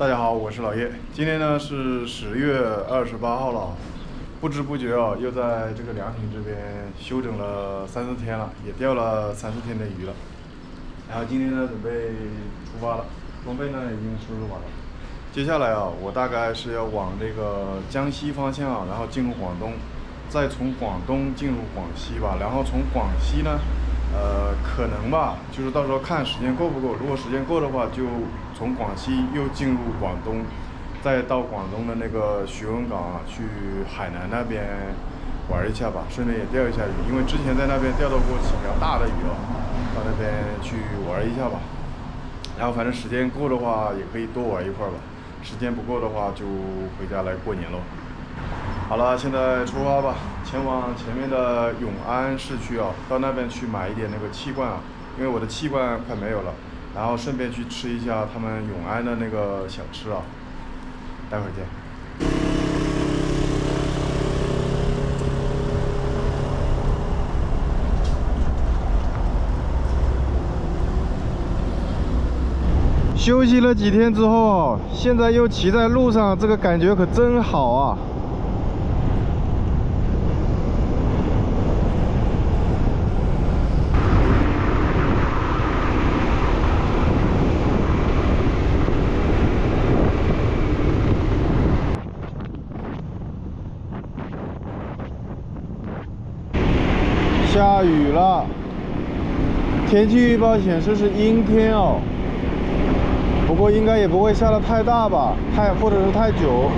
大家好，我是老叶。今天呢是10月28号了，不知不觉啊，又在这个凉亭这边休整了3、4天了，也钓了3、4天的鱼了。然后今天呢，准备出发了，装备呢已经收拾完了。接下来啊，我大概是要往这个江西方向啊，然后进入广东，再从广东进入广西吧，然后从广西呢。可能吧，就是到时候看时间够不够。如果时间够的话，就从广西又进入广东，再到广东的那个徐闻港啊，去海南那边玩一下吧，顺便也钓一下鱼，因为之前在那边钓到过几条大的鱼啊，到那边去玩一下吧。然后反正时间够的话，也可以多玩一会儿吧。时间不够的话，就回家来过年喽。好了，现在出发吧，前往前面的永安市区啊，到那边去买一点那个气罐啊，因为我的气罐快没有了，然后顺便去吃一下他们永安的那个小吃啊，待会儿见。休息了几天之后，现在又骑在路上，这个感觉可真好啊！下雨了，天气预报显示是阴天哦，不过应该也不会下得太大吧，或者是太久。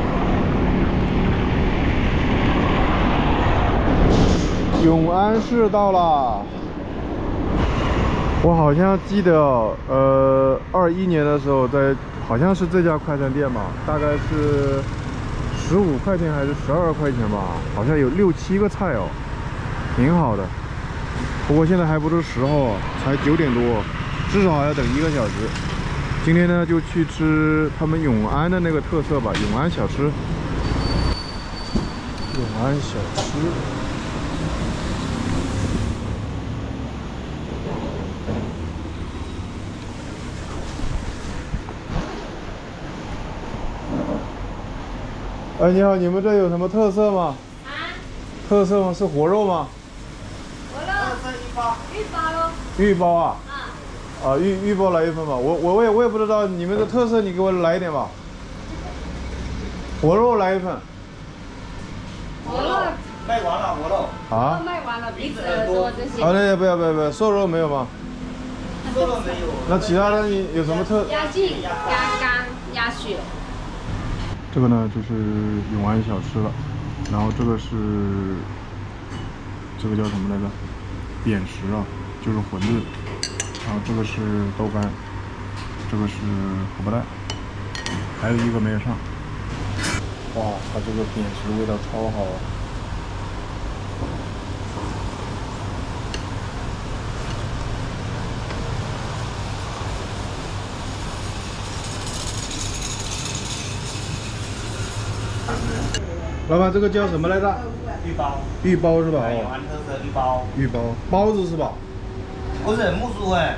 永安市到了，我好像记得，21年的时候在，好像是这家快餐店吧，大概是15块钱还是12块钱吧，好像有6、7个菜哦，挺好的。不过现在还不是时候，才9点多，至少还要等1个小时。今天呢，就去吃他们永安的那个特色吧，永安小吃。永安小吃。哎，你好，你们这有什么特色吗？啊？特色吗？是活肉吗？预包啊，啊预包来一份吧，我也不知道你们的特色，你给我来一点吧。活肉来一份。活肉卖完了，活肉啊，卖完了，鼻子耳朵这些。啊，那不要，瘦肉没有吗？瘦肉没有。那其他的你有什么特？鸭颈、鸭肝、鸭血。这个呢就是永安小吃了，然后这个叫什么来着？扁食啊，就是馄饨，然后这个是豆干，这个是荷包蛋，还有一个没有上。哇，它这个扁食味道超好啊！老板，这个叫什么来着？预包是吧？永安特色预包，包子是吧？不是木薯粉，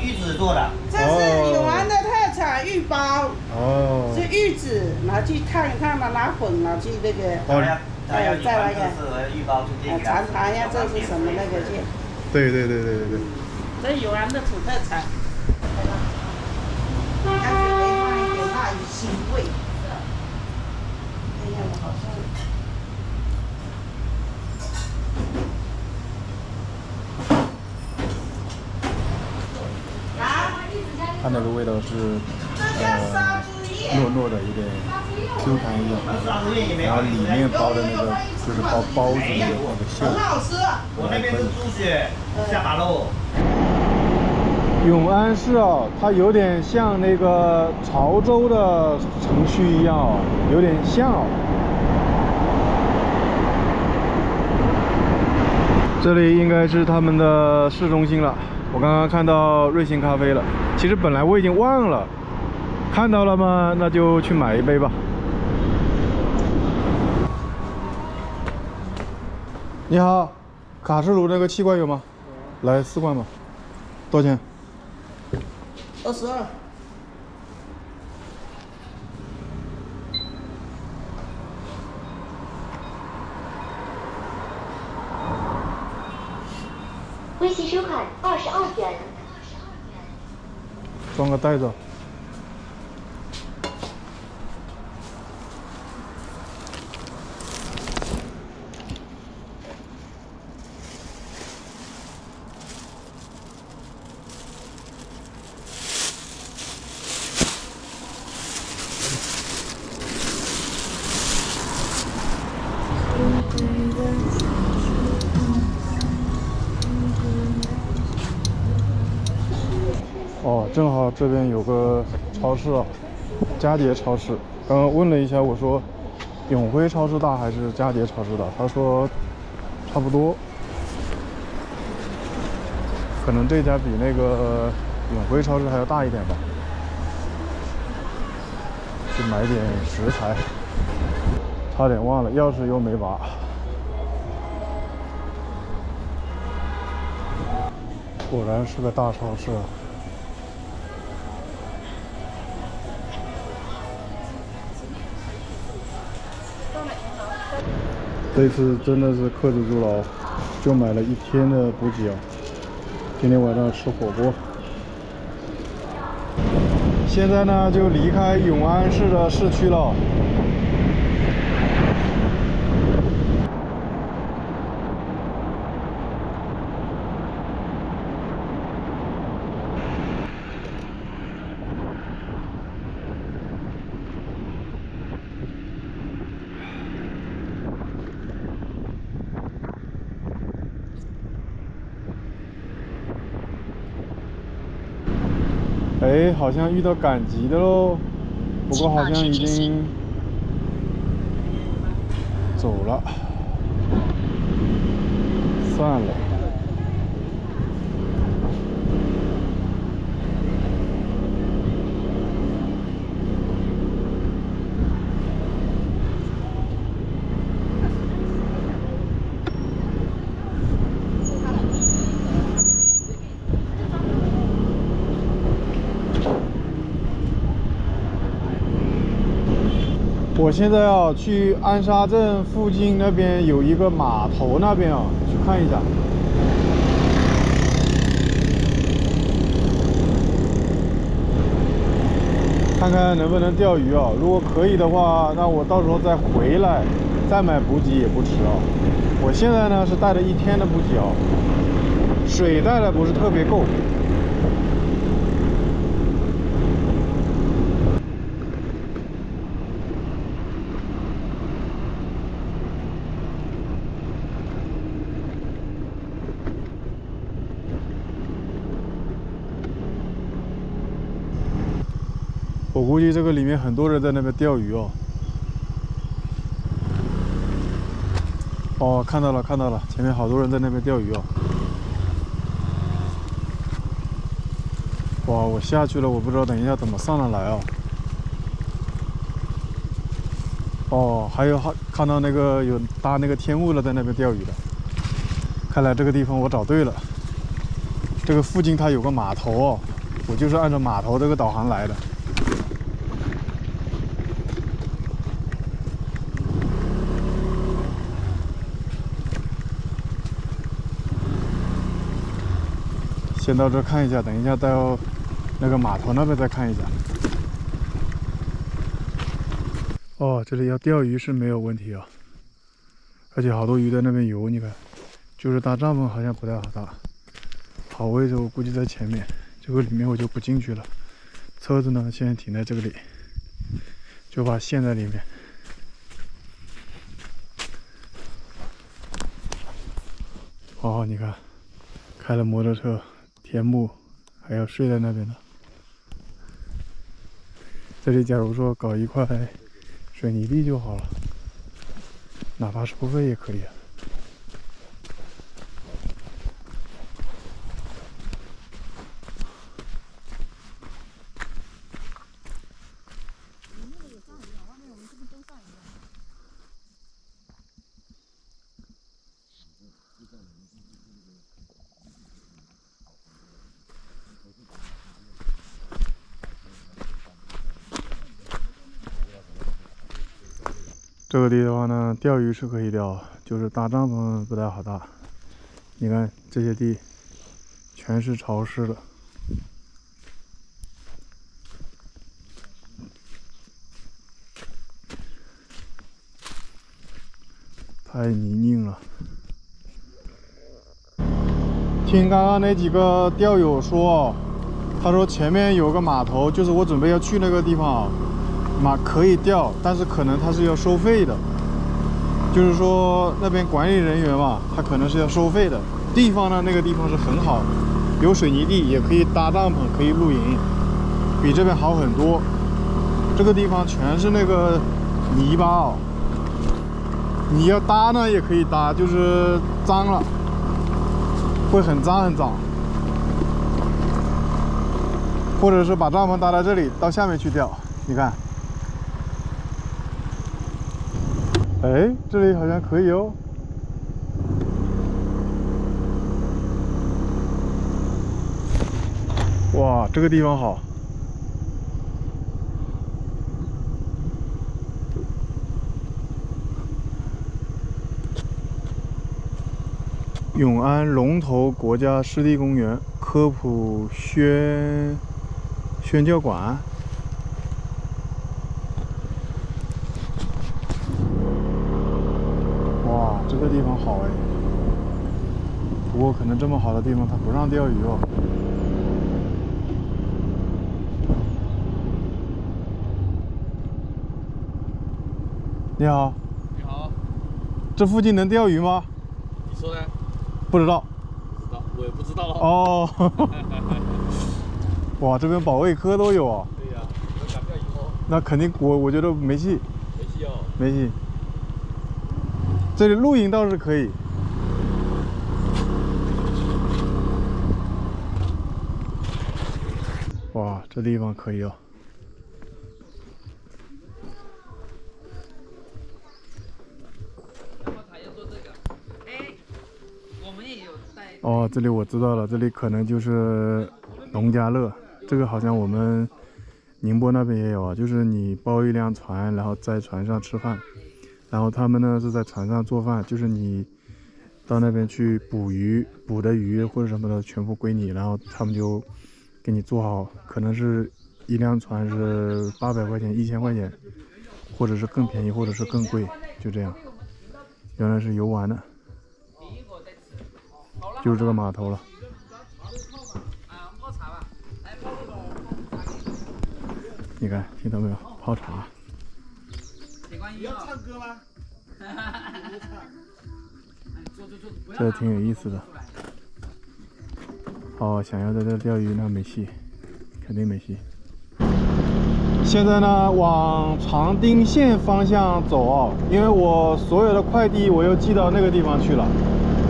玉子做的。这是永安的特产预包。哦。是玉子，拿去烫一烫吧，拿粉拿去那个。哦。再来一个。预包出去。尝一下这是什么那个去。对。这永安的土特产。感觉可以放一点辣与腥味。这样的好像。它那个味道是糯糯的，有点 Q 弹一点，然后里面包的那个就是包子那个馅。很好吃。我那边是猪血下马肉。永安市哦，它有点像那个潮州的城区一样哦，有点像哦。这里应该是他们的市中心了。我刚刚看到瑞幸咖啡了，其实本来我已经忘了，看到了吗？那就去买一杯吧。你好，卡式炉那个气罐有吗？有。来4罐吧。多少钱？22。微信收款22元。装个袋子。哦，正好这边有个超市啊，佳蝶超市。刚刚问了一下，我说永辉超市大还是佳蝶超市大？他说差不多，可能这家比那个永辉超市还要大一点吧。去买点食材，差点忘了，钥匙又没拔。 果然是个大超市啊！这次真的是克制住了，就买了一天的补给啊！今天晚上吃火锅。现在呢，就离开永安市的市区了。 哎，好像遇到赶集的喽，不过好像已经走了，算了。我现在啊，去安沙镇附近那边有一个码头，那边啊，去看一下。看看能不能钓鱼啊！如果可以的话，那我到时候再回来，再买补给也不迟啊。我现在呢是带了一天的补给啊，水带的不是特别够。 我估计这个里面很多人在那边钓鱼哦。哦，看到了，看到了，前面好多人在那边钓鱼哦。哇，我下去了，我不知道等一下怎么上得来啊。哦，还有看到那个有搭那个天幕了，在那边钓鱼的。看来这个地方我找对了。这个附近它有个码头哦，我就是按照码头这个导航来的。 先到这看一下，等一下到那个码头那边再看一下。哦，这里要钓鱼是没有问题啊，而且好多鱼在那边游，你看，就是搭帐篷好像不太好搭。好位置我估计在前面，这个里面我就不进去了。车子呢，现在停在这里，就把线在里面。 哦，你看，开了摩托车。 天幕还要睡在那边呢。这里假如说搞一块水泥地就好了，哪怕收费也可以啊。这个地方呢，钓鱼是可以钓，就是搭帐篷不太好搭。你看这些地全是潮湿的。 太泥泞了。听刚刚那几个钓友说，他说前面有个码头，就是我准备要去那个地方，可以钓，但是可能他是要收费的，就是说那边管理人员嘛，他可能是要收费的。地方呢，那个地方是很好，有水泥地，也可以搭帐篷，可以露营，比这边好很多。这个地方全是那个泥巴哦。 你要搭呢也可以搭，就是脏了，会很脏很脏。或者是把帐篷搭在这里，到下面去钓。你看，哎，这里好像可以哦。哇，这个地方好。 永安龙头国家湿地公园科普宣教馆，哇，这个地方好哎！不过可能这么好的地方，它不让钓鱼哦。你好，你好，这附近能钓鱼吗？你说呢？ 不知道，我也不知道哦。哇，这边保卫科都有啊。对呀、啊，能敢钓鱼吗？那肯定，我觉得没戏。没戏哦。没戏。这里露营倒是可以。哇，这地方可以哦。 哦，这里我知道了，这里可能就是农家乐。这个好像我们宁波那边也有啊，就是你包一辆船，然后在船上吃饭，然后他们呢是在船上做饭，就是你到那边去捕鱼，捕的鱼或者什么的全部归你，然后他们就给你做好，可能是一辆船是800块钱、1000块钱，或者是更便宜，或者是更贵，就这样。原来是游玩的。 就是这个码头了。你看，听到没有？泡茶。你要唱歌吗？这挺有意思的。哦，想要在这钓鱼，那没戏，肯定没戏。现在呢，往长汀县方向走哦，因为我所有的快递我又寄到那个地方去了。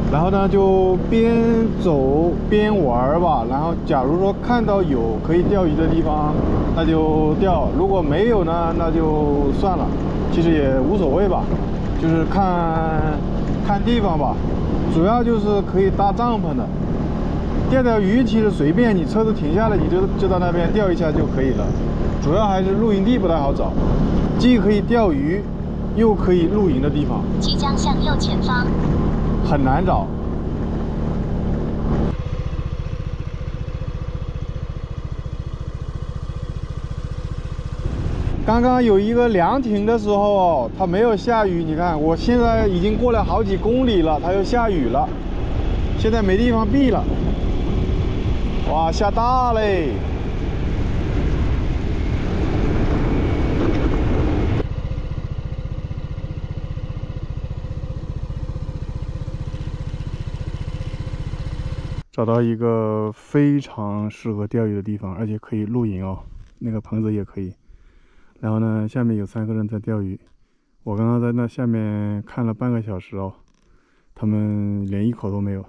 然后呢，就边走边玩吧。然后，假如说看到有可以钓鱼的地方，那就钓；如果没有呢，那就算了，其实也无所谓吧。就是看地方吧，主要就是可以搭帐篷的。钓鱼其实随便，你车子停下来，你就到那边钓一下就可以了。主要还是露营地不太好找，既可以钓鱼，又可以露营的地方。即将向右前方。 很难找。刚刚有一个凉亭的时候哦，它没有下雨。你看，我现在已经过了好几公里了，它又下雨了。现在没地方避了。哇，下大嘞！ 找到一个非常适合钓鱼的地方，而且可以露营哦，那个棚子也可以。然后呢，下面有3个人在钓鱼，我刚刚在那下面看了半个小时哦，他们连一口都没有。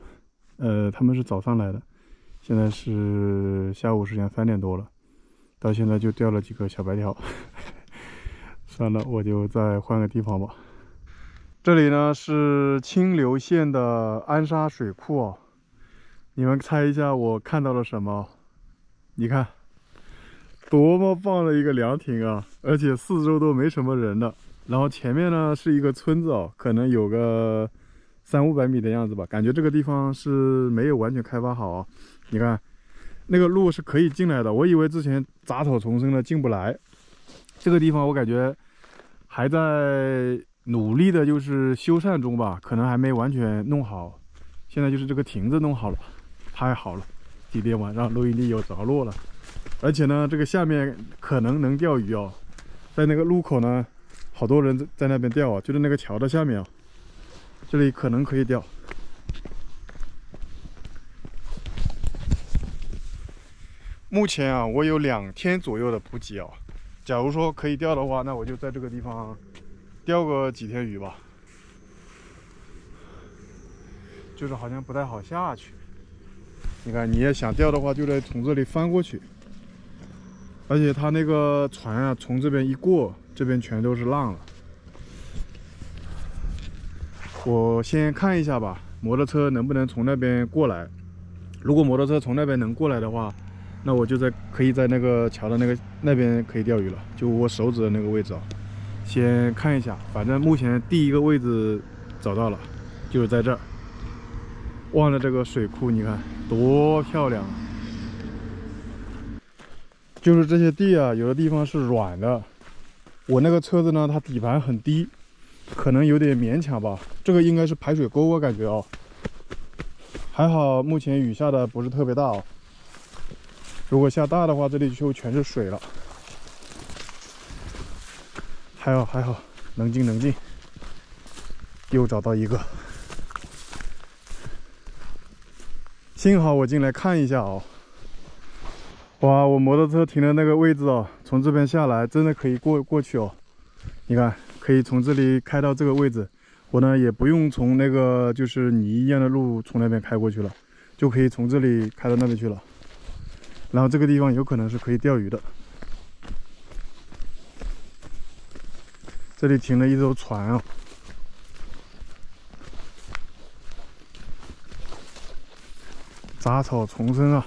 他们是早上来的，现在是下午时间3点多了，到现在就钓了几个小白条。算了，我就再换个地方吧。这里呢是清流县的安沙水库哦。 你们猜一下我看到了什么？你看，多么棒的一个凉亭啊！而且四周都没什么人的。然后前面呢是一个村子哦，可能有个300-500米的样子吧。感觉这个地方是没有完全开发好，你看，那个路是可以进来的。我以为之前杂草丛生的进不来，这个地方我感觉还在努力的，就是修缮中吧，可能还没完全弄好。现在就是这个亭子弄好了，太好了，今天晚上录音地有着落了。而且呢，这个下面可能能钓鱼哦，在那个路口呢，好多人在那边钓啊，就是那个桥的下面啊，这里可能可以钓。 目前啊，我有2天左右的补给啊。假如说可以钓的话，那我就在这个地方钓个几天鱼吧。就是好像不太好下去。你看，你也想钓的话，就得从这里翻过去。而且它那个船啊，从这边一过，这边全都是浪了。我先看一下吧，摩托车能不能从那边过来。如果摩托车从那边能过来的话， 那我就可以在那个桥的那边可以钓鱼了，就我手指的那个位置啊。先看一下，反正目前第一个位置找到了，就是在这儿。望着这个水库，你看多漂亮啊！就是这些地啊，有的地方是软的。我那个车子呢，它底盘很低，可能有点勉强吧。这个应该是排水沟，我感觉哦。还好目前雨下的不是特别大哦。 如果下大的话，这里就全是水了。还好还好，能进能进。又找到一个，幸好我进来看一下哦。哇，我摩托车停的那个位置哦，从这边下来真的可以过去哦。你看，可以从这里开到这个位置，我呢也不用从那个就是泥一样的路从那边开过去了，就可以从这里开到那边去了。 然后这个地方有可能是可以钓鱼的。这里停了一艘船啊，杂草丛生啊。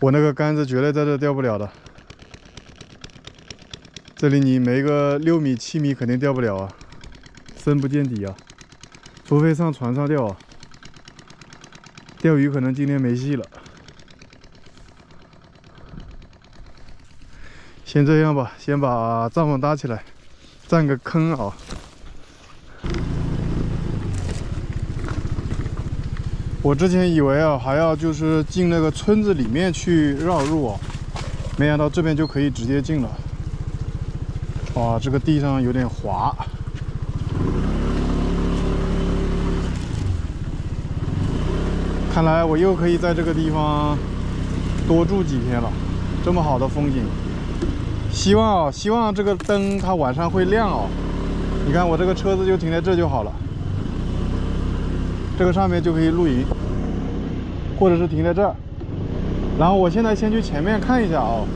我那个杆子绝对在这钓不了的。 这里你没个6米7米肯定钓不了啊，深不见底啊，除非上船上钓啊。钓鱼可能今天没戏了，先这样吧，先把帐篷搭起来，占个坑啊。我之前以为啊还要就是进那个村子里面去绕路啊，没想到这边就可以直接进了。 哇，这个地上有点滑。看来我又可以在这个地方多住几天了。这么好的风景，希望这个灯它晚上会亮哦。你看我这个车子就停在这就好了，这个上面就可以露营，或者是停在这儿。然后我现在先去前面看一下哦。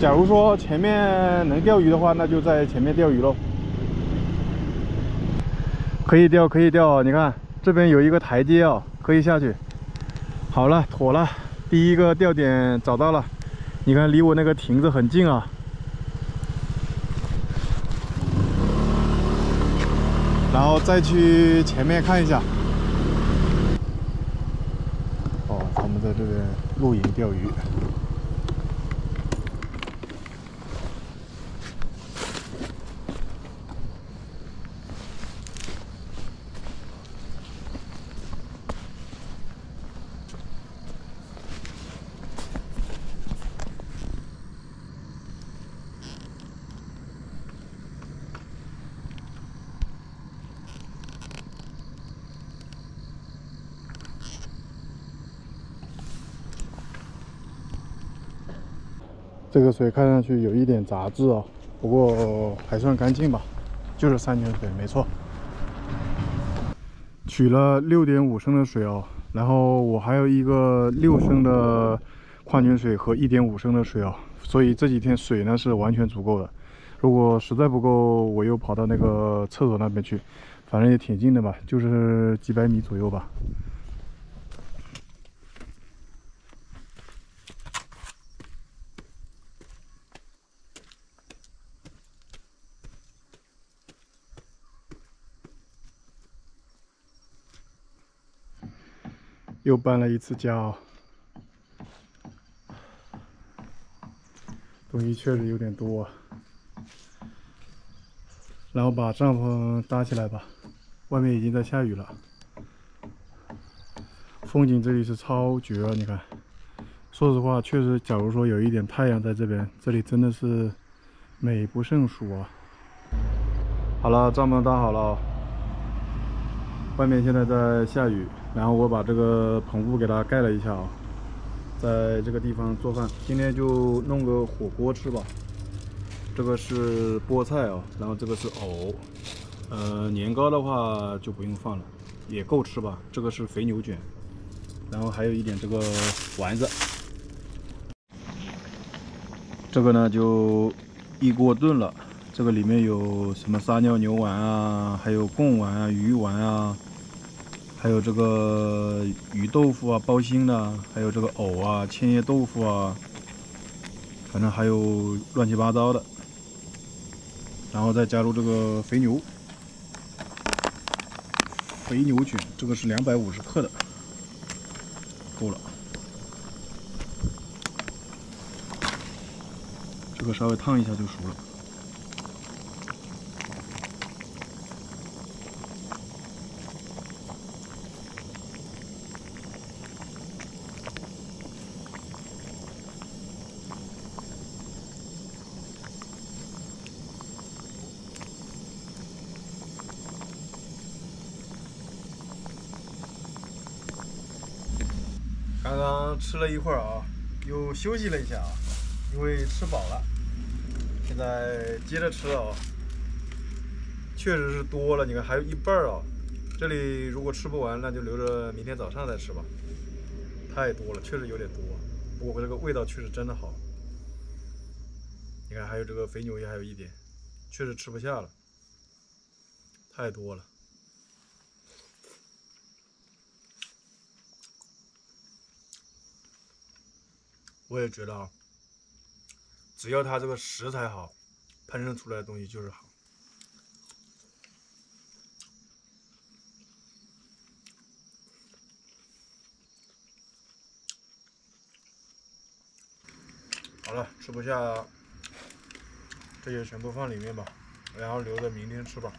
假如说前面能钓鱼的话，那就在前面钓鱼喽。可以钓，可以钓啊！你看这边有一个台阶啊，可以下去。好了，妥了，第一个钓点找到了。你看，离我那个亭子很近啊。然后再去前面看一下。哦，他们在这边露营钓鱼。 这个水看上去有一点杂质啊，不过还算干净吧，就是山泉水，没错。取了6.5升的水哦，然后我还有一个6升的矿泉水和1.5升的水哦，所以这几天水呢是完全足够的。如果实在不够，我又跑到那个厕所那边去，反正也挺近的吧，就是几百米左右吧。又搬了一次家啊。东西确实有点多啊。然后把帐篷搭起来吧，外面已经在下雨了。风景这里是超绝啊，你看。说实话，确实，假如说有一点太阳在这边，这里真的是美不胜数啊。好了，帐篷搭好了。外面现在在下雨，然后我把这个棚布给它盖了一下啊。在这个地方做饭，今天就弄个火锅吃吧。这个是菠菜啊，然后这个是藕，年糕的话就不用放了，也够吃吧。这个是肥牛卷，然后还有一点这个丸子。这个呢就一锅炖了，这个里面有什么撒尿牛丸啊，还有贡丸啊、鱼丸啊，还有这个鱼豆腐啊、包心的、啊，还有这个藕啊、千叶豆腐啊，反正还有乱七八糟的。然后再加入这个肥牛卷，这个是250克的，够了。这个稍微烫一下就熟了。刚刚吃了一会儿啊，又休息了一下啊，因为吃饱了，现在接着吃啊。确实是多了，你看还有一半啊。这里如果吃不完，那就留着明天早上再吃吧。太多了，确实有点多。不过这个味道确实真的好。你看还有这个肥牛也还有一点，确实吃不下了，太多了。我也觉得啊，只要它这个食材好，烹饪出来的东西就是好。好了，吃不下，这些全部放里面吧，然后留着明天吃吧。